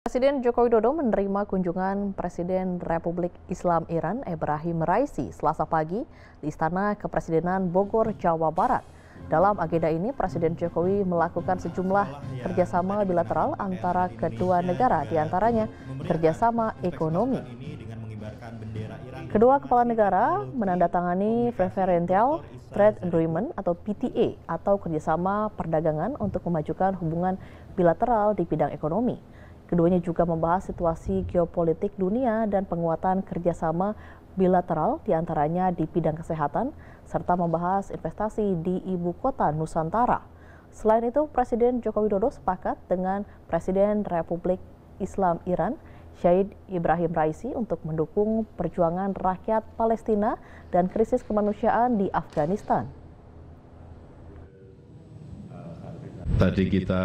Presiden Joko Widodo menerima kunjungan Presiden Republik Islam Iran Ebrahim Raisi Selasa pagi di Istana Kepresidenan Bogor, Jawa Barat. Dalam agenda ini, Presiden Jokowi melakukan sejumlah kerjasama bilateral antara kedua negara, diantaranya kerjasama ekonomi. Kedua kepala negara menandatangani Preferential Trade Agreement atau PTA atau kerjasama perdagangan untuk memajukan hubungan bilateral di bidang ekonomi. Keduanya juga membahas situasi geopolitik dunia dan penguatan kerjasama bilateral diantaranya di bidang kesehatan, serta membahas investasi di ibu kota Nusantara. Selain itu, Presiden Joko Widodo sepakat dengan Presiden Republik Islam Iran, Seyyed Ebrahim Raisi untuk mendukung perjuangan rakyat Palestina dan krisis kemanusiaan di Afghanistan. Tadi kita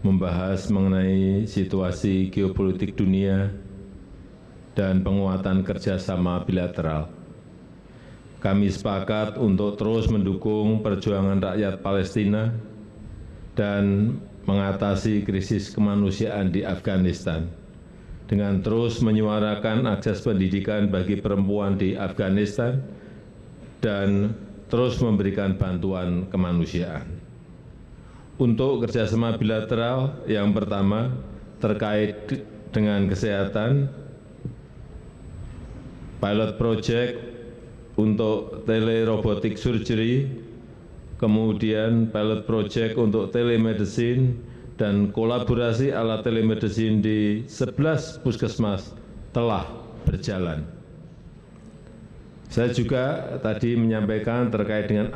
membahas mengenai situasi geopolitik dunia dan penguatan kerjasama bilateral. Kami sepakat untuk terus mendukung perjuangan rakyat Palestina dan mengatasi krisis kemanusiaan di Afghanistan dengan terus menyuarakan akses pendidikan bagi perempuan di Afghanistan dan terus memberikan bantuan kemanusiaan. Untuk kerjasama bilateral yang pertama terkait dengan kesehatan, pilot project untuk telerobotik surgery, kemudian pilot project untuk telemedicine, dan kolaborasi alat telemedicine di 11 puskesmas telah berjalan. Saya juga tadi menyampaikan terkait dengan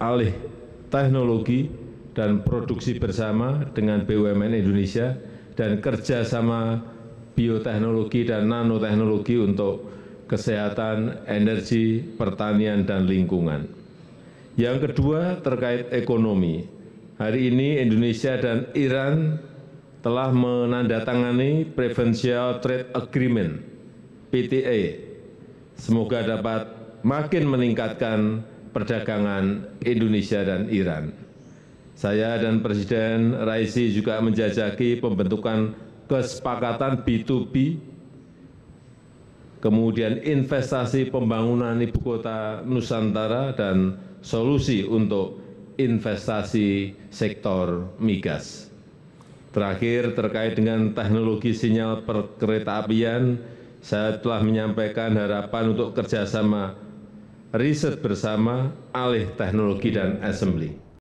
alih teknologi dan produksi bersama dengan BUMN Indonesia dan kerjasama bioteknologi dan nanoteknologi untuk kesehatan, energi, pertanian, dan lingkungan. Yang kedua terkait ekonomi. Hari ini Indonesia dan Iran telah menandatangani Preferential Trade Agreement, PTA. Semoga dapat makin meningkatkan perdagangan Indonesia dan Iran. Saya dan Presiden Raisi juga menjajaki pembentukan kesepakatan B2B, kemudian investasi pembangunan ibu kota Nusantara dan solusi untuk investasi sektor migas. Terakhir, terkait dengan teknologi sinyal perkeretaapian, saya telah menyampaikan harapan untuk kerjasama riset bersama, alih teknologi dan assembly.